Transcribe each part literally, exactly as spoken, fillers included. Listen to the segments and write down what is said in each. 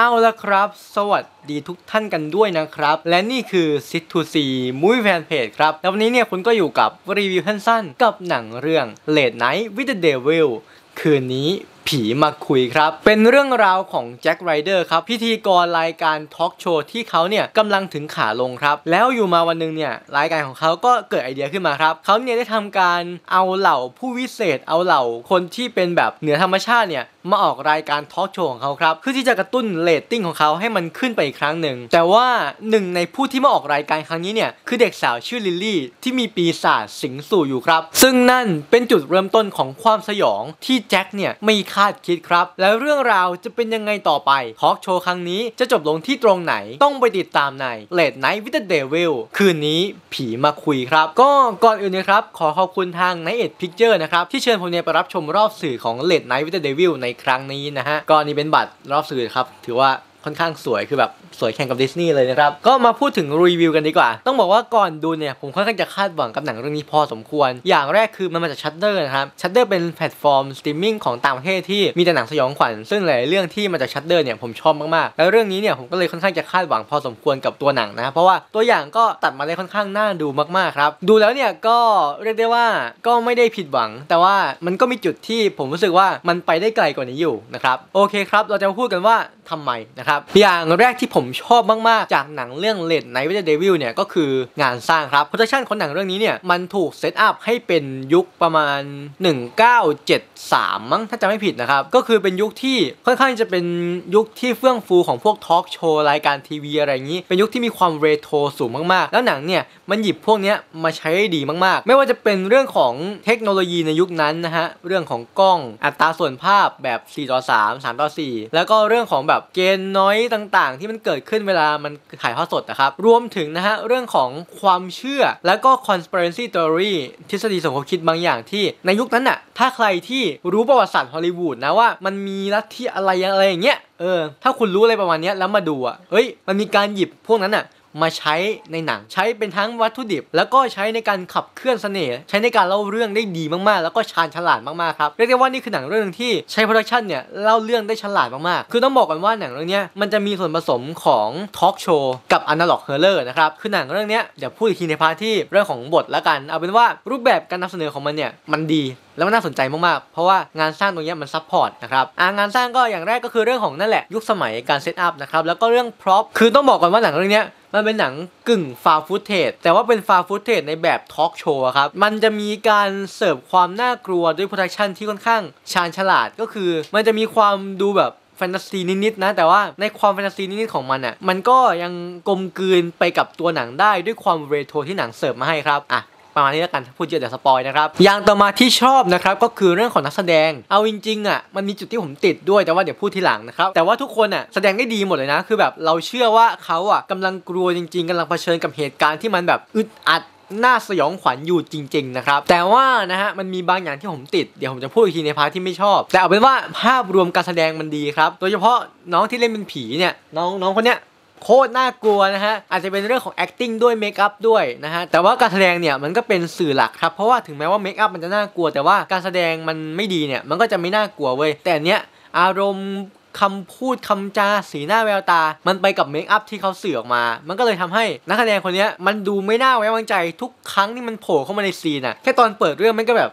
เอาละครับสวัสดีทุกท่านกันด้วยนะครับและนี่คือ Sit To See มุ้ยแฟนเพจครับแล้ววันนี้เนี่ยคุณก็อยู่กับรีวิวสั้นๆกับหนังเรื่อง Late Night with the Devil คืนนี้ผีมาคุยครับเป็นเรื่องราวของแจ็คไรเดอร์ครับพิธีกรรายการทอล์กโชว์ที่เขาเนี่ยกำลังถึงขาลงครับแล้วอยู่มาวันนึงเนี่ยรายการของเขาก็เกิดไอเดียขึ้นมาครับเขาเนี่ยได้ทำการเอาเหล่าผู้วิเศษเอาเหล่าคนที่เป็นแบบเหนือธรรมชาติเนี่ยมาออกรายการทอล์กโชว์ของเขาครับเพื่อที่จะกระตุ้นเรตติ้งของเขาให้มันขึ้นไปอีกครั้งหนึ่งแต่ว่าหนึ่งในผู้ที่มาออกรายการครั้งนี้เนี่ยคือเด็กสาวชื่อลิลลี่ที่มีปีศาจสิงสู่อยู่ครับซึ่งนั่นเป็นจุดเริ่มต้นของความสยองที่แจ็คเนี่ยไม่คาดคิดครับแล้วเรื่องราวจะเป็นยังไงต่อไปทอล์กโชว์ครั้งนี้จะจบลงที่ตรงไหนต้องไปติดตามใน Late Night with the Devil คืนนี้ผีมาคุยครับก็ก่อนอื่นนะครับขอขอบคุณทาง Night Picture นะครับที่เชิญผมเนี่ยไปรับชมรอบสื่อของ Late Night with the Devil ในครั้งนี้นะฮะก็นี่เป็นบัตรรอบสื่อครับถือว่าค่อนข้างสวยคือแบบสวยแข่งกับดิสนีย์เลยนะครับก็มาพูดถึงรีวิวกันดีกว่าต้องบอกว่าก่อนดูเนี่ยผมค่อนข้างจะคาดหวังกับหนังเรื่องนี้พอสมควรอย่างแรกคือมันมาจากชัตเตอร์นะครับชัตเตอร์เป็นแพลตฟอร์มสตรีมมิ่งของต่างประเทศที่มีแต่หนังสยองขวัญซึ่งหลายเรื่องที่มาจากชัตเตอร์เนี่ยผมชอบมากๆแล้วเรื่องนี้เนี่ยผมก็เลยค่อนข้างจะคาดหวังพอสมควรกับตัวหนังนะเพราะว่าตัวอย่างก็ตัดมาได้ค่อนข้างน่าดูมากๆครับดูแล้วเนี่ยก็เรียกได้ว่าก็ไม่ได้ผิดหวังแต่ว่ามันก็มีจุดที่ผมรู้สึกว่ามันไปได้ไกลกว่านี้อยู่นะครับโอเคครับเราจะมาพูดกันว่าทำไมนะครับอย่างแรกที่ผมชอบมากๆจากหนังเรื่อง Late Night with the Devil เนี่ยก็คืองานสร้างครับโปรดักชั่นของหนังเรื่องนี้เนี่ยมันถูกเซตอัพให้เป็นยุคประมาณหนึ่งเก้าเจ็ดสามมั้งถ้าจำไม่ผิดนะครับก็คือเป็นยุคที่ค่อนข้างจะเป็นยุคที่เฟื่องฟูของพวกทอล์กโชว์รายการทีวีอะไรอย่างนี้เป็นยุคที่มีความเรโทรสูงมากๆแล้วหนังเนี่ยมันหยิบพวกนี้มาใช้ได้ดีมากๆไม่ว่าจะเป็นเรื่องของเทคโนโลยีในยุคนั้นนะฮะเรื่องของกล้องอัตราส่วนภาพแบบสี่ต่อสาม สามต่อสี่แล้วก็เรื่องของแบบเกณฑ์น้อยต่างๆที่มันเกิดขึ้นเวลามันถ่ายทอดสดนะครับรวมถึงนะฮะเรื่องของความเชื่อแล้วก็ conspiracy theory ทฤษฎีสมคบคิดบางอย่างที่ในยุคนั้นน่ะถ้าใครที่รู้ประวัติศาสตร์ฮอลลีวูดนะว่ามันมีลัทธิอะไรอะไรอย่างเงี้ยเออถ้าคุณรู้อะไรประมาณนี้แล้วมาดูอ่ะเฮ้ยมันมีการหยิบพวกนั้นน่ะมาใช้ในหนังใช้เป็นทั้งวัตถุดิบแล้วก็ใช้ในการขับเคลื่อนเสน่ห์ใช้ในการเล่าเรื่องได้ดีมากๆแล้วก็ชาญฉลาดมากๆครับเรียกได้ว่านี่คือหนังเรื่องนึงที่ใช้โปรดักชันเนี่ยเล่าเรื่องได้ฉลาดมากๆคือต้องบอกก่อนว่าหนังเรื่องนี้มันจะมีส่วนผสมของทอล์กโชว์กับอนาล็อกฮอร์เรอร์นะครับคือหนังเรื่องนี้เดี๋ยวพูดอีกทีในพาร์ทที่เรื่องของบทละกันเอาเป็นว่ารูปแบบการนำเสนอของมันเนี่ยมันดีแล้วมันน่าสนใจมากๆเพราะว่างานสร้างตรงนี้มันซัพพอร์ตนะครับงานสร้างก็อย่างแรกก็คือเรื่องของนั่นแหละยุคสมัยการเซตอัพนะครับแล้วก็เรื่องพร็อพคือต้องบอกก่อนว่าหนังเรื่องนี้มันเป็นหนังกึ่งฟาวด์ฟุตเทจแต่ว่าเป็นฟาวด์ฟุตเทจในแบบทอล์กโชว์ครับมันจะมีการเสิร์ฟความน่ากลัวด้วยโปรดักชันที่ค่อนข้างชาญฉลาดก็คือมันจะมีความดูแบบแฟนตาซีนิดๆนะแต่ว่าในความแฟนตาซีนิดๆของมันอ่ะมันก็ยังกลมกลืนไปกับตัวหนังได้ด้วยความเรโทรที่หนังเสิร์ฟมาให้ครับอ่ะประมาณนี้แล้วกันพูดเยอะเดี๋ยวสปอยนะครับอย่างต่อมาที่ชอบนะครับก็คือเรื่องของนักแสดงเอาจริงๆอ่ะมันมีจุดที่ผมติดด้วยแต่ว่าเดี๋ยวพูดทีหลังนะครับแต่ว่าทุกคนอ่ะแสดงได้ดีหมดเลยนะคือแบบเราเชื่อว่าเขาอ่ะกำลังกลัวจริงๆกำลังเผชิญกับเหตุการณ์ที่มันแบบอึดอัดน่าสยองขวัญอยู่จริงๆนะครับแต่ว่านะฮะมันมีบางอย่างที่ผมติดเดี๋ยวผมจะพูดอีกทีในพาร์ทที่ไม่ชอบแต่เอาเป็นว่าภาพรวมการแสดงมันดีครับโดยเฉพาะน้องที่เล่นเป็นผีเนี่ยน้องน้องคนเนี้ยโคตรน่ากลัวนะฮะอาจจะเป็นเรื่องของ acting ด้วย make up ด้วยนะฮะแต่ว่าการแสดงเนี่ยมันก็เป็นสื่อหลักครับเพราะว่าถึงแม้ว่า make up มันจะน่ากลัวแต่ว่าการแสดงมันไม่ดีเนี่ยมันก็จะไม่น่ากลัวเว้ยแต่เนี้ยอารมณ์คำพูดคำจาสีหน้าแววตามันไปกับเมคอัพที่เขาสื่อออกมามันก็เลยทำให้นักแสดงคนนี้มันดูไม่น่าไว้วางใจทุกครั้งที่มันโผล่เข้ามาในซีนอะแค่ตอนเปิดเรื่องมันก็แบบ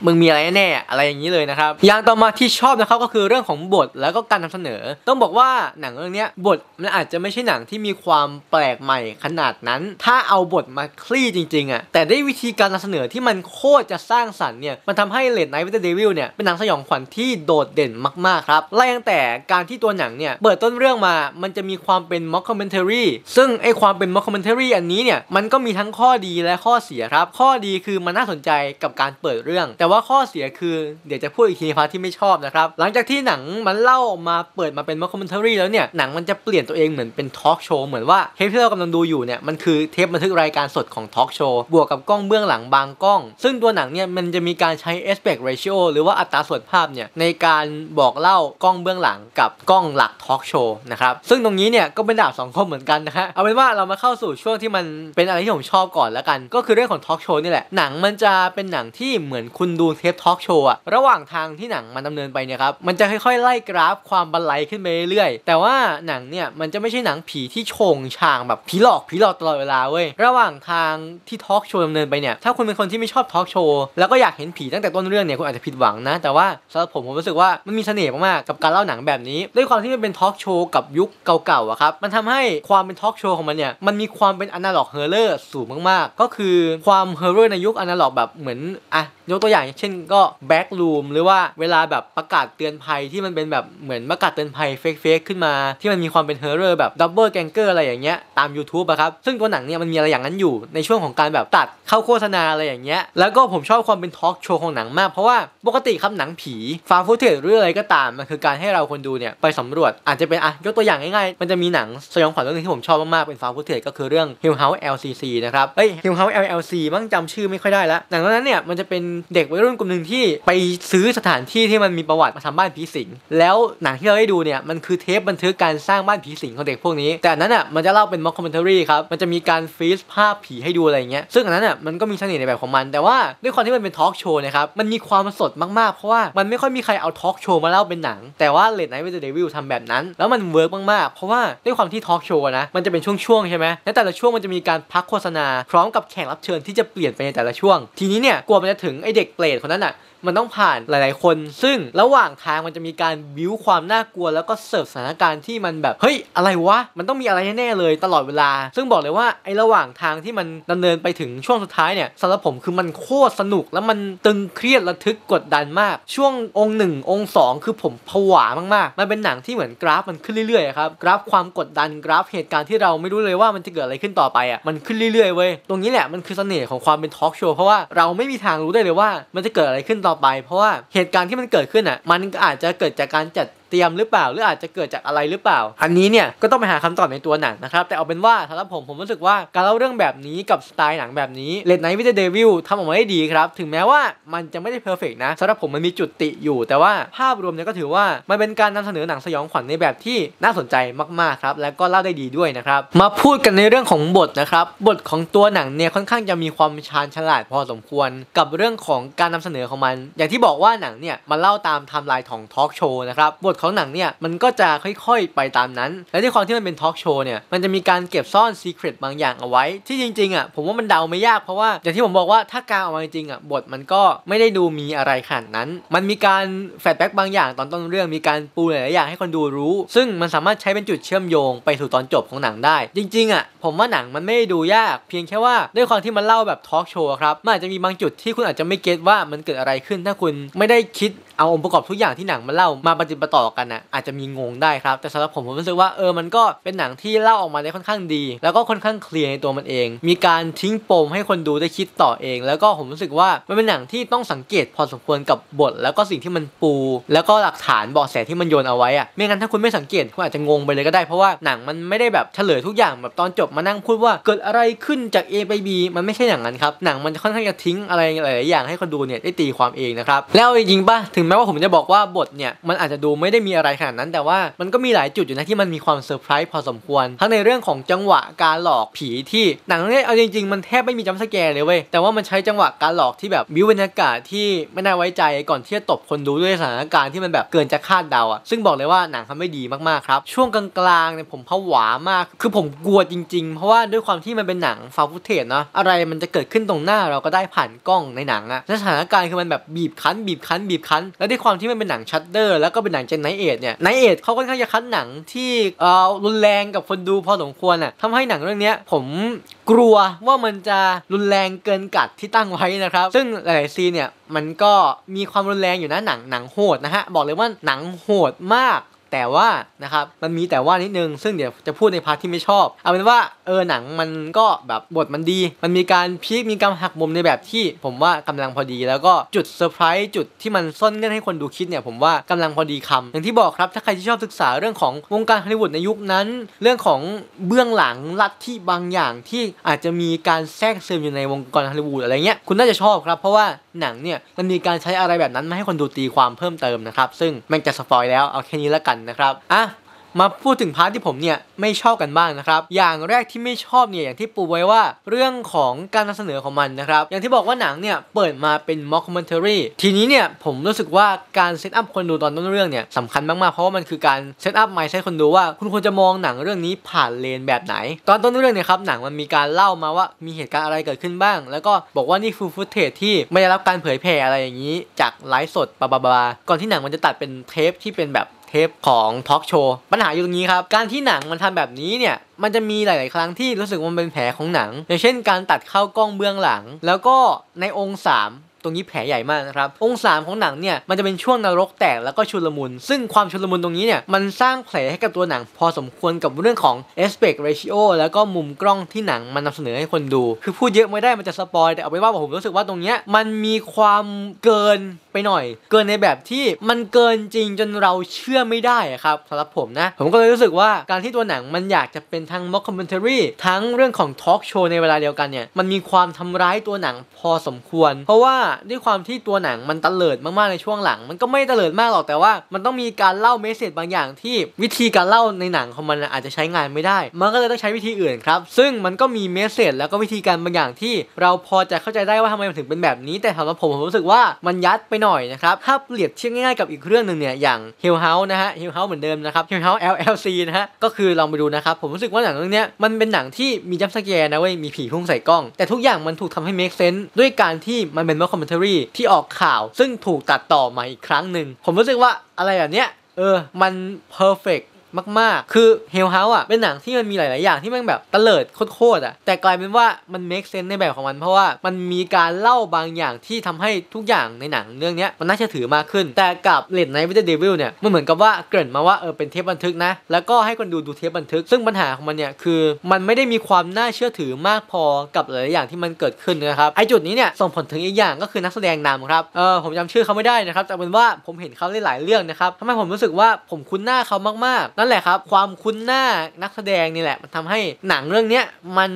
มึงมีอะไรแน่อะไรอย่างนี้เลยนะครับอย่างต่อมาที่ชอบนะครับก็คือเรื่องของบทแล้วก็การนำเสนอต้องบอกว่าหนังเรื่องนี้บทมันอาจจะไม่ใช่หนังที่มีความแปลกใหม่ขนาดนั้นถ้าเอาบทมาคลี่จริงๆอ่ะแต่ได้วิธีการนำเสนอที่มันโคตรจะสร้างสรรค์เนี่ยมันทำให้ Late Night with the Devil เนี่ยเป็นหนังสยองขวัญที่โดดเด่นมากๆครับไล่ตั้งแต่การที่ตัวหนังเนี่ยเปิดต้นเรื่องมามันจะมีความเป็น mockumentary ซึ่งไอความเป็น mockumentary อันนี้เนี่ยมันก็มีทั้งข้อดีและข้อเสียครับข้อดีคือมันน่าสนใจกับการเปิดเรื่องแต่ว่าข้อเสียคือเดี๋ยวจะพูดอีกทีพาร์ทที่ไม่ชอบนะครับหลังจากที่หนังมันเล่ามาเปิดมาเป็นมัลติคอมเมนทารี่แล้วเนี่ยหนังมันจะเปลี่ยนตัวเองเหมือนเป็นทอล์กโชว์เหมือนว่าเทปที่เรากำลังดูอยู่เนี่ยมันคือเทปบันทึกรายการสดของทอล์กโชว์บวกกับกล้องเบื้องหลังบางกล้องซึ่งตัวหนังเนี่ยมันจะมีการใช้ aspect ratio หรือว่าอัตราส่วนภาพเนี่ยในการบอกเล่ากล้องเบื้องหลังกับกล้องหลักทอล์กโชว์นะครับซึ่งตรงนี้เนี่ยก็เป็นดาบสองคมเหมือนกันนะฮะเอาเป็นว่าเรามาเข้าสู่ช่วงที่มันเป็นอะไรที่ผมชอบก่อนแล้วกันก็คือเรื่องของทอล์กโชว์นี่แหละหนังมันจะเป็นหนังที่เหมือน คุณดูเทปทอล์กโชว์อะระหว่างทางที่หนังมันดำเนินไปเนี่ยครับมันจะค่อยๆไล่กราฟความบันไลขึ้นไปเรื่อยๆแต่ว่าหนังเนี่ยมันจะไม่ใช่หนังผีที่โฉงฉ่างแบบผีหลอกผีหลอกตลอดเวลาเว้ยระหว่างทางที่ทอล์กโชว์ดำเนินไปเนี่ยถ้าคุณเป็นคนที่ไม่ชอบทอล์กโชว์แล้วก็อยากเห็นผีตั้งแต่ต้นเรื่องเนี่ยคุณอาจจะผิดหวังนะแต่ว่าสำหรับผมผมรู้สึกว่ามันมีเสน่ห์มากๆกับการเล่าหนังแบบนี้ด้วยความที่มันเป็นทอล์กโชว์กับยุคเก่าๆอะครับมันทำให้ความเป็นทอล์กโชว์ของมันเนี่ยมันมีความเป็นอนาล็อกฮอร์เรอร์สูงมากๆก็คือความฮอร์เรอร์ในยุคอนาล็อกแบบเหมือนอ่ะยกตัวอย่างเช่นก็แบ็กรูมหรือว่าเวลาแบบประกาศเตือนภัยที่มันเป็นแบบเหมือนประกาศเตือนภัยเฟกๆขึ้นมาที่มันมีความเป็นฮอร์เรอร์แบบดับเบิลแกงเกอร์อะไรอย่างเงี้ยตาม ยูทูบ อะครับซึ่งตัวหนังเนี่ยมันมีอะไรอย่างนั้นอยู่ในช่วงของการแบบตัดเข้าโฆษณาอะไรอย่างเงี้ยแล้วก็ผมชอบความเป็นทอล์กโชว์ของหนังมากเพราะว่าปกติครับหนังผีฟาร์มฟูเทจหรืออะไรก็ตามมันคือการให้เราคนดูเนี่ยไปสำรวจอาจจะเป็นอ่ะยกตัวอย่างง่ายๆมันจะมีหนังสยองขวัญเรื่องนึงที่ผมชอบมากๆเป็นฟาร์มฟูเทจก็คือเรื่อง Hell House แอล ซี ซี นะครับเอ้ย Hell House แอล แอล ซี มั้งจำชื่อไม่ค่อยได้แล้วหนังเรื่องนั้นเนี่ยมันจะเป็นเด็กวัยรุ่นกลุ่มหนึ่งที่ไปซื้อสถานที่ที่มันมีประวัติมาทำบ้านผีสิงแล้วหนังที่เราได้ดูเนี่ยมันคือเทปบันทึกการสร้างบ้านผีสิงของเด็กพวกนี้แต่นั้นอ่ะมันจะเล่าเป็นม็อกคอมเมนทารี่ครับมันจะมีการฟีซภาพผีให้ดูอะไรอย่างเงี้ยซึ่งอันนั้นอ่ะมันก็มีเสน่ห์ในแบบของมันแต่ว่าด้วยความที่มันเป็นทอล์กโชว์นะครับมันมีความสดมากๆเพราะว่ามันไม่ค่อยมีใครเอาทอล์กโชว์มาเล่าเป็นหนังแต่ว่า Late Night with the Devil ทำแบบนั้นแล้วมันเวิร์กมากๆเพราะว่าด้วยความที่ทอล์กโชว์นะมันจะเป็นช่วงๆใช่ไหมและแต่ละช่วงมันจะมีการพักโฆษณาพร้อมกับแขกรับเชิญที่จะเปลี่ยนไปในแต่ละช่วงทีนี้เนี่ยกลัวมันจะถึงไอเด็กเปรตคนนั้นอ่ะมันต้องผ่านหลายๆคนซึ่งระหว่างทางมันจะมีการบิ้วความน่ากลัวแล้วก็เสิร์ฟสถานการณ์ที่มันแบบเฮ้ยอะไรวะมันต้องมีอะไรแน่ๆเลยตลอดเวลาซึ่งบอกเลยว่าไอ้ระหว่างทางที่มันดำเนินไปถึงช่วงสุดท้ายเนี่ยสำหรับผมคือมันโคตรสนุกแล้วมันตึงเครียดระทึกกดดันมากช่วงองค์หนึ่งองค์สองคือผมผวามากๆมันเป็นหนังที่เหมือนกราฟมันขึ้นเรื่อยๆครับกราฟความกดดันกราฟเหตุการณ์ที่เราไม่รู้เลยว่ามันจะเกิดอะไรขึ้นต่อไปอ่ะมันขึ้นเรื่อยๆเว้ยตรงนี้แหละมันคือเสน่ห์ของความเป็นทอล์กโชว์เพราะว่าเราไม่มีทางรู้ได้เลยว่ามันจะเกิดอะไรขึ้นต่อไปเพราะว่าเหตุการณ์ที่มันเกิดขึ้นอ่ะมันอาจจะเกิดจากการจัดเตรียมหรือเปล่าหรืออาจจะเกิดจากอะไรหรือเปล่าอันนี้เนี่ยก็ต้องไปหาคำตอบในตัวหนังนะครับแต่เอาเป็นว่าสำหรับผมผมรู้สึกว่าการเล่าเรื่องแบบนี้กับสไตล์หนังแบบนี้ Late Night with the Devil ทำออกมาได้ดีครับถึงแม้ว่ามันจะไม่ได้เพอร์เฟกต์นะสำหรับผมมันมีจุดติอยู่แต่ว่าภาพรวมเนี่ยก็ถือว่ามันเป็นการนำเสนอหนังสยองขวัญในแบบที่น่าสนใจมากๆครับและก็เล่าได้ดีด้วยนะครับมาพูดกันในเรื่องของบทนะครับบทของตัวหนังเนี่ยค่อนข้างจะมีความชาญฉลาดพอสมควรกับเรื่องของการนำเสนอของมันอย่างที่บอกว่าหนังเนี่ยมันเล่าตามไทม์ไลน์ของทอล์กโชว์นะครับบทของหนังเนี่ยมันก็จะค่อยๆไปตามนั้นและด้วยความที่มันเป็นทอล์กโชว์เนี่ยมันจะมีการเก็บซ่อนซีเครตบางอย่างเอาไว้ที่จริงๆอ่ะผมว่ามันเดาไม่ยากเพราะว่าอย่างที่ผมบอกว่าถ้ากลางออกมาจริงๆอ่ะบทมันก็ไม่ได้ดูมีอะไรขนาดนั้นมันมีการแฟลชแบ็กบางอย่างตอนต้นเรื่องมีการปูหลายๆอย่างให้คนดูรู้ซึ่งมันสามารถใช้เป็นจุดเชื่อมโยงไปสู่ตอนจบของหนังได้จริงๆอ่ะผมว่าหนังมันไม่ได้ดูยากเพียงแค่ว่าด้วยความที่มันเล่าแบบทอล์กโชว์ครับมันอาจจะมีบางจุดที่คุณอาจจะไม่เก็ตว่ามันเกิดอะไรขึ้นถ้าคุณไม่ได้คิดเอาองค์ประกอบทุกอย่างที่หนังมันเล่ามาปฏิบัติต่อกันนะอาจจะมีงงได้ครับแต่สำหรับผมผมรู้สึกว่าเออมันก็เป็นหนังที่เล่าออกมาได้ค่อนข้างดีแล้วก็ค่อนข้างเคลียร์ในตัวมันเองมีการทิ้งปมให้คนดูได้คิดต่อเองแล้วก็ผมรู้สึกว่ามันเป็นหนังที่ต้องสังเกตพอสมควรกับบทแล้วก็สิ่งที่มันปูแล้วก็หลักฐานเบาะแสที่มันโยนเอาไว้อะไม่งั้นถ้าคุณไม่สังเกตคุณอาจจะงงไปเลยก็ได้เพราะว่าหนังมันไม่ได้แบบเฉลยทุกอย่างแบบตอนจบมานั่งพูดว่าเกิดอะไรขึ้นจาก เอ ไป บี มันไม่ใช่อย่างนั้นครับหนังมันค่อนข้างจะทิ้งอะไรหลายๆอย่างให้คนดูเนี่ยได้ตีความเองนะครับแล้วจริงๆป่ะถึงแม้ว่าผมจะบอกว่าบทเนี่ยมันอาจจะดูไม่ได้มีอะไรขนาดนั้นแต่ว่ามันก็มีหลายจุดอยู่นะที่มันมีความเซอร์ไพรส์พอสมควรทั้งในเรื่องของจังหวะการหลอกผีที่หนังเนี่ยเอาจริงๆมันแทบไม่มีจัมป์สแกร์เลยเว้ยแต่ว่ามันใช้จังหวะการหลอกที่แบบบิวบรรยากาศที่ไม่น่าไว้ใจก่อนที่จะตบคนดูด้วยสถานการณ์ที่มันแบบเกินจะคาดเดาอ่ะซึ่งบอกเลยว่าหนังทำได้ดีมากๆครับช่วงกลางๆเนี่ยผมผวามากคือผมกลัวจริงๆเพราะว่าด้วยความที่มันเป็นหนังฟาวฟุตเทจเนาะอะไรมันจะเกิดขึ้นตรงหน้าเราก็ได้ผ่านกล้องในหนังอะสถานการณ์คือมันแบบบีบคั้นบีบคั้นบีบคั้นและด้วยความที่มันเป็นหนังชัตเตอร์แล้วก็เป็นหนังเจนไนเอทเนี่ยไนเอทเขาค่อนข้างจะคัดหนังที่เอ่อรุนแรงกับคนดูพอสมควรอ่ะทำให้หนังเรื่องนี้ผมกลัวว่ามันจะรุนแรงเกินกัดที่ตั้งไว้นะครับซึ่งหลายๆซีนเนี่ยมันก็มีความรุนแรงอยู่นะหนังหนังโหดนะฮะบอกเลยว่าหนังโหดมากแต่ว่านะครับมันมีแต่ว่านิดนึงซึ่งเดี๋ยวจะพูดในพาร์ทที่ไม่ชอบเอาเป็นว่าเออหนังมันก็แบบบทมันดีมันมีการพีคมีการหักมุมในแบบที่ผมว่ากำลังพอดีแล้วก็จุดเซอร์ไพรส์จุดที่มันซ่อนเงื่อนให้คนดูคิดเนี่ยผมว่ากำลังพอดีคำอย่างที่บอกครับถ้าใครที่ชอบศึกษาเรื่องของวงการฮอลลีวูดในยุคนั้นเรื่องของเบื้องหลังลัทธิบางอย่างที่อาจจะมีการแทรกซึมอยู่ในวงการฮอลลีวูดอะไรเงี้ยคุณน่าจะชอบครับเพราะว่าหนังเนี่ยมันมีการใช้อะไรแบบนั้นมาให้คนดูตีความเพิ่มเติมนะครับซึ่งมันจะสปอยแล้วเอาแค่นี้ละกันนะครับอ่ะ มาพูดถึงพาร์ทที่ผมเนี่ยไม่ชอบกันบ้างนะครับอย่างแรกที่ไม่ชอบเนี่ยอย่างที่ปูไว้ว่าเรื่องของการนำเสนอของมันนะครับอย่างที่บอกว่าหนังเนี่ยเปิดมาเป็นม็อกคิวเมนทารีทีนี้เนี่ยผมรู้สึกว่าการเซตอัพคนดูตอนต้นเรื่องเนี่ยสำคัญมากๆเพราะว่ามันคือการเซตอัพมายด์เซตคนดูว่าคุณควรจะมองหนังเรื่องนี้ผ่านเลนแบบไหนตอนต้นเรื่องเนี่ยครับหนังมันมีการเล่ามาว่ามีเหตุการณ์อะไรเกิดขึ้นบ้างแล้วก็บอกว่านี่คือฟุตเทจที่ไม่ได้รับการเผยแพร่อะไรอย่างนี้จากไลฟ์สดบลาๆก่อนที่หนังมันจะตัดเป็นเทปที่เป็นแบบเทปของทอล์กโชว์ปัญหาอยู่ตรงนี้ครับการที่หนังมันทำแบบนี้เนี่ยมันจะมีหลายๆครั้งที่รู้สึกว่ามันเป็นแผลของหนังอย่างเช่นการตัดเข้ากล้องเบื้องหลังแล้วก็ในองค์สามตรงนี้แผลใหญ่มากนะครับองศาของหนังเนี่ยมันจะเป็นช่วงนรกแตกแล้วก็ชุลมุนซึ่งความชุลมุนตรงนี้เนี่ยมันสร้างแผลให้กับตัวหนังพอสมควรกับเรื่องของ aspect ratio แล้วก็มุมกล้องที่หนังมันนำเสนอให้คนดูคือพูดเยอะไม่ได้มันจะสปอยแต่เอาไปว่าผมรู้สึกว่าตรงเนี้ยมันมีความเกินไปหน่อยเกินในแบบที่มันเกินจริงจนเราเชื่อไม่ได้ครับสำหรับผมนะผมก็เลยรู้สึกว่าการที่ตัวหนังมันอยากจะเป็นทั้ง mockumentary ทั้งเรื่องของ talk show ในเวลาเดียวกันเนี่ยมันมีความทำร้ายตัวหนังพอสมควรเพราะว่าด้วยความที่ตัวหนังมันตะเลิดมากๆในช่วงหลังมันก็ไม่ตะเลิดมากหรอกแต่ว่ามันต้องมีการเล่าเมสเสจบางอย่างที่วิธีการเล่าในหนังของมันอาจจะใช้งานไม่ได้มันก็เลยต้องใช้วิธีอื่นครับซึ่งมันก็มีเมสเสจแล้วก็วิธีการบางอย่างที่เราพอจะเข้าใจได้ว่าทำไมมันถึงเป็นแบบนี้แต่สำหรับผมผมรู้สึกว่ามันยัดไปหน่อยนะครับถ้าเปรียบเทียบง่ายๆกับอีกเรื่องหนึ่งเนี่ยอย่าง Hell House นะฮะ Hell House เหมือนเดิมนะครับ Hell House แอล แอล ซี นะฮะก็คือลองไปดูนะครับผมรู้สึกว่าหนังเรื่องนี้มันเป็นหนังที่มีจัมป์สแกร์นะเว้ยมีผีพุ่งใส่กล้องแต่ทุกอย่างมันถูกทำให้ make sense ด้วยการที่มันเป็นCommentary ที่ออกข่าวซึ่งถูกตัดต่อมาอีกครั้งหนึ่งผมรู้สึกว่าอะไรแบบเนี้ยเออมันเพอร์เฟกต์มากๆคือ Hell House อ่ะเป็นหนังที่มันมีหลายๆอย่างที่มันแบบตะเลิดโคตรๆอ่ะแต่กลายเป็นว่ามัน make sense ในแบบของมันเพราะว่ามันมีการเล่าบางอย่างที่ทำให้ทุกอย่างในหนังเรื่องนี้มันน่าเชื่อถือมากขึ้นแต่กับ Late Night with the Devil เนี่ยมันเหมือนกับว่าเกริ่นมาว่าเออเป็นเทปบันทึกนะแล้วก็ให้คนดูดูเทปบันทึกซึ่งปัญหาของมันเนี่ยคือมันไม่ได้มีความน่าเชื่อถือมากพอกับหลายๆอย่างที่มันเกิดขึ้นนะครับไอจุดนี้เนี่ยส่งผลถึงอีกอย่างก็คือนักแสดงนำครับเออผมจำชื่อเขาไม่ได้นะครับแต่เป็นว่าผมเห็นเขาหลายๆเรื่องนะครับทำให้ผมรู้สึกว่าผมคุ้นหน้าเขามากๆนั่นแหละครับความคุ้นหน้านักแสดงนี่แหละมันทำให้หนังเรื่องนี้มัน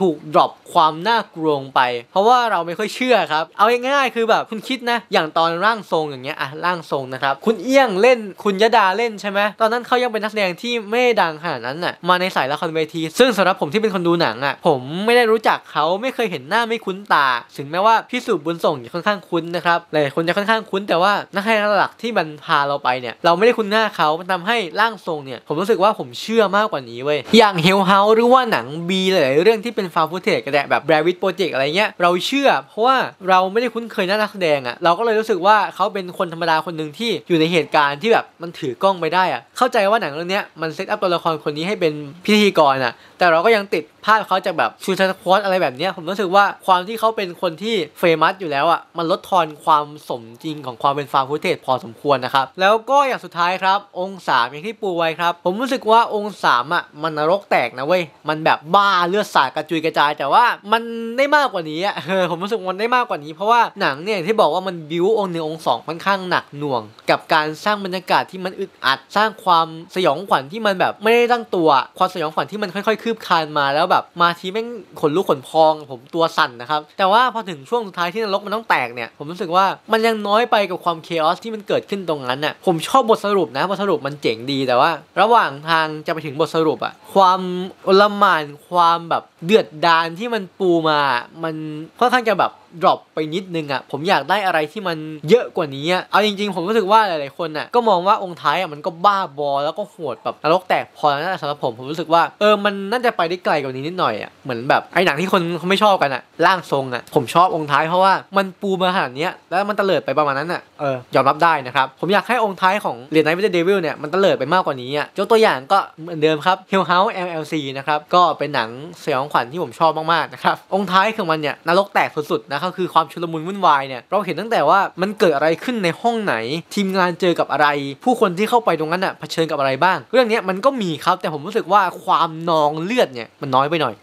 ถูกดรอปความน่ากลัวไปเพราะว่าเราไม่ค่อยเชื่อครับเอาง่ายๆคือแบบคุณคิดนะอย่างตอนร่างทรงอย่างเงี้ยอะร่างทรงนะครับคุณเอี้ยงเล่นคุณยดาเล่นใช่ไหมตอนนั้นเขายังเป็นนักแสดงที่ไม่ดังขนาดนั้นน่ะมาในสายละครเวทีซึ่งสำหรับผมที่เป็นคนดูหนังอ่ะผมไม่ได้รู้จักเขาไม่เคยเห็นหน้าไม่คุ้นตาถึงแม้ว่าพี่สุบุญส่งค่อนข้างคุ้นนะครับหลายคนจะค่อนข้างคุ้นแต่ว่านักแสดงหลักที่มันพาเราไปเนี่ยเราไม่ได้คุ้นหน้าเขามันทำให้ร่างทรงเนี่ยผมรู้สึกว่าผมเชื่อมากกว่านี้เว้ยอย่าง Hell House หรือว่าหนัง B หลายเรื่องที่เป็นฟาร์มฟุตเทจกระแดะแบบ Rabbit Project อะไรเงี้ยเราเชื่อเพราะว่าเราไม่ได้คุ้นเคยหน้านักแสดงอ่ะเราก็เลยรู้สึกว่าเขาเป็นคนธรรมดาคนหนึ่งที่อยู่ในเหตุการณ์ที่แบบมันถือกล้องไปได้อ่ะเข้าใจว่าหนังเรื่องนี้มันเซตอัพตัวละครคนนี้ให้เป็นพิธีกรอ่ะแต่เราก็ยังติดภาพเขาจากแบบชูชันควอตอะไรแบบเนี้ยผมรู้สึกว่าความที่เขาเป็นคนที่เฟมัสอยู่แล้วอ่ะมันลดทอนความสมจริงของความเป็นฟาร์มฟุตเทจพอสมควรนะครับแล้วก็อย่างสุดท้ายครับองค์สามอย่างที่ปูไว้ครับผมรู้สึกว่าองค์สามอ่ะมันนรกแตกนะเว้ยมันแบบบ้าเลือดสาดกระจุยกระจายแต่ว่ามันได้มากกว่านี้อ่ะผมรู้สึกมันได้มากกว่านี้เพราะว่าหนังเนี่ยที่บอกว่ามันบิวองค์หนึ่งองค์สองค่อนข้างหนักหน่วงกับการสร้างบรรยากาศที่มันอึดอัดสร้างความสยองขวัญที่มันแบบไม่ได้ตั้งตัวความสยองขวัญที่มันค่อยๆคืบคานมาแล้วแบบมาทีแม่งขนลุกขนพองผมตัวสั่นนะครับแต่ว่าพอถึงช่วงสุดท้ายที่นรกมันต้องแตกเนี่ยผมรู้สึกว่ามันยังน้อยไปกับความเคออสที่มันเกิดขึ้นตรงนั้นน่ะผมชอบบทสรุปนะบทสรุปมันเจ๋งดีแต่ว่าระหว่างทางจะไปถึงบทสรุปอะความอลหม่านความแบบเดือดดาลที่มันปูมามันค่อนข้างจะแบบดรอปไปนิดนึงอะผมอยากได้อะไรที่มันเยอะกว่านี้อะเอาจริงๆผมรู้สึกว่าหลายๆคนอะก็มองว่าองค์ท้ายอะมันก็บ้าบอแล้วก็โหดแบบนรกแตกพอแล้วนะสำหรับผมผมรู้สึกว่าเออมันน่าจะไปได้ไกลกว่านี้นิดหน่อยอะเหมือนแบบไอ้หนังที่คนเขาไม่ชอบกันอะร่างทรงอะผมชอบองค์ท้ายเพราะว่ามันปูมาขนาดนี้แล้วมันตะเลิดไปประมาณนั้นอะเออยอมรับได้นะครับผมอยากให้องค์ท้ายของ Late Night with the Devil เนี่ยมันตะเลิดไปมากกว่านี้อะยกตัวอย่างก็เหมือนเดิมครับ Hell House แอล แอล ซี นะครับก็เป็นหนังสยองขวัญที่ผมชอบมากๆนะครับองค์ท้ายของมันเนี่ยนรกแตกสุดๆนะก็คือความชุลมุนวุ่นวายเนี่ยเราเห็นตั้งแต่ว่ามันเกิดอะไรขึ้นในห้องไหนทีมงานเจอกับอะไรผู้คนที่เข้าไปตรงนั้นอ่ะเผชิญกับอะไรบ้างเรื่องนี้มันก็มีครับแต่ผมรู้สึกว่าความนองเลือดเนี่ยมันน้อยไปหน่อย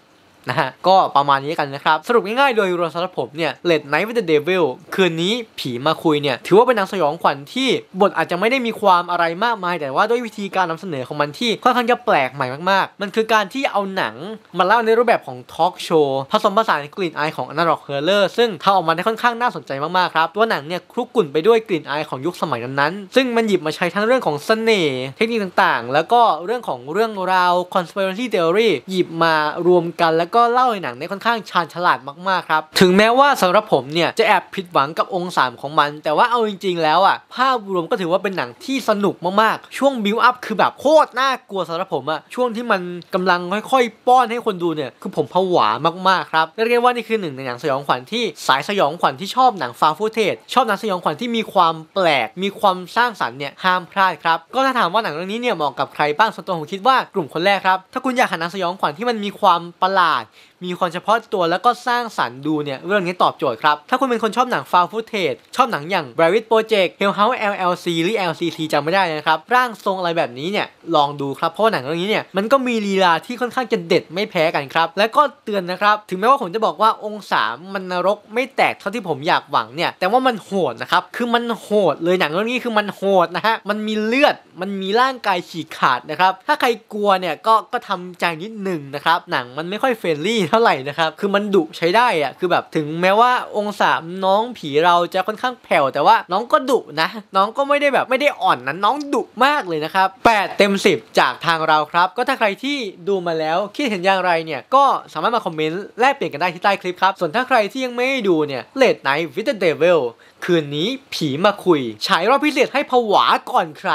นะฮะก็ประมาณนี้กันนะครับสรุปง่ายๆโดยรวมสำหรับผมเนี่ย Late Night with the Devil คืนนี้ผีมาคุยเนี่ยถือว่าเป็นหนังสยองขวัญที่บทอาจจะไม่ได้มีความอะไรมากมายแต่ว่าด้วยวิธีการนำเสนอของมันที่ค่อนข้างจะแปลกใหม่มากๆมันคือการที่เอาหนังมาเล่าในรูปแบบของทอล์กโชว์ผสมผสานกลิ่นอายของอนาล็อกฮอร์เรอร์ซึ่งทำออกมาได้ค่อนข้างน่าสนใจมากๆครับตัวหนังเนี่ยคลุกกลุ่นไปด้วยกลิ่นอายของยุคสมัยนั้นๆซึ่งมันหยิบมาใช้ทั้งเรื่องของเสน่ห์เทคนิคต่างๆแล้วก็เรื่องของเรื่องราว conspiracy theory หยิบมารวมกันแล้วก็เล่าในหนังได้ค่อนข้างชาญฉลาดมากๆครับถึงแม้ว่าสำหรับผมเนี่ยจะแอบผิดหวังกับองค์สามของมันแต่ว่าเอาจริงๆแล้วอ่ะภาพรวมก็ถือว่าเป็นหนังที่สนุกมากๆช่วงบิวอัพคือแบบโคตรน่ากลัวสำหรับผมอ่ะช่วงที่มันกำลังค่อยๆป้อนให้คนดูเนี่ยคือผมผวามากๆครับเรียกว่านี่คือหนึ่งในหนังสยองขวัญที่สายสยองขวัญที่ชอบหนังฟาฟูเทจชอบหนังสยองขวัญที่มีความแปลกมีความสร้างสรรค์เนี่ยห้ามพลาดครับก็ถ้าถามว่าหนังเรื่องนี้เนี่ยเหมาะกับใครบ้างส่วนตัวผมคิดว่ากลุ่มคนแรกครับถ้าคุณอยากหาหนังสยองขวัญที่มันมีความประหลาดมีความเฉพาะตัวแล้วก็สร้างสรรค์ดูเนี่ยเรื่องนี้ตอบโจทย์ครับถ้าคุณเป็นคนชอบหนังฟาวฟูเทจชอบหนังอย่าง Rabbit Project Hell House แอล แอล ซี หรือ แอล ซี ซี จำไม่ได้นะครับร่างทรงอะไรแบบนี้เนี่ยลองดูครับเพราะหนังเรื่องนี้เนี่ยมันก็มีลีลาที่ค่อนข้างจะเด็ดไม่แพ้กันครับและก็เตือนนะครับถึงแม้ว่าผมจะบอกว่าองค์สามมันนรกไม่แตกเท่าที่ผมอยากหวังเนี่ยแต่ว่ามันโหดนะครับคือมันโหดเลยหนังเรื่องนี้คือมันโหดนะฮะมันมีเลือดมันมีร่างกายฉีกขาดนะครับถ้าใครกลัวเนี่ยก็ก็ทำใจนิดหนึ่งนะครับหนังมันไม่ค่อยเฟรนลี่เท่าไหร่นะครับคือมันดุใช้ได้อะคือแบบถึงแม้ว่าองค์สามน้องผีเราจะค่อนข้างแผ่วแต่ว่าน้องก็ดุนะน้องก็ไม่ได้แบบไม่ได้อ่อนนะน้องดุมากเลยนะครับแปดเต็มสิบจากทางเราครับก็ถ้าใครที่ดูมาแล้วคิดเห็นอย่างไรเนี่ยก็สามารถมาคอมเมนต์แลกเปลี่ยนกันได้ที่ใต้คลิปครับส่วนถ้าใครที่ยังไม่ดูเนี่ย Late Night with the Devil คืนนี้ผีมาคุยฉายรอบพิเศษให้ผวาก่อนใคร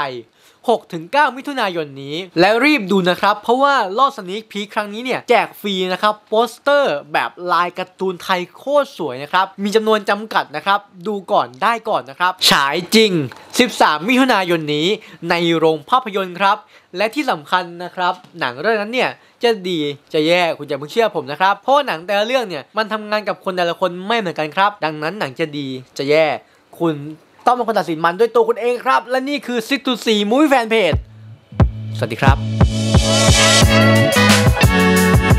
หกถึงเก้ามิถุนายนนี้และรีบดูนะครับเพราะว่ารอบสนีคพีคครั้งนี้เนี่ยแจกฟรีนะครับโปสเตอร์แบบลายการ์ตูนไทยโคตรสวยนะครับมีจำนวนจำกัดนะครับดูก่อนได้ก่อนนะครับฉายจริงสิบสามมิถุนายนนี้ในโรงภาพยนตร์ครับและที่สำคัญนะครับหนังเรื่องนั้นเนี่ยจะดีจะแย่คุณอย่าเพิ่งเชื่อผมนะครับเพราะหนังแต่ละเรื่องเนี่ยมันทำงานกับคนแต่ละคนไม่เหมือนกันครับดังนั้นหนังจะดีจะแย่คุณต้องเป็นคนตัดสินมันด้วยตัวคุณเองครับและนี่คือ Sit To See มูฟวี่แฟนเพจสวัสดีครับ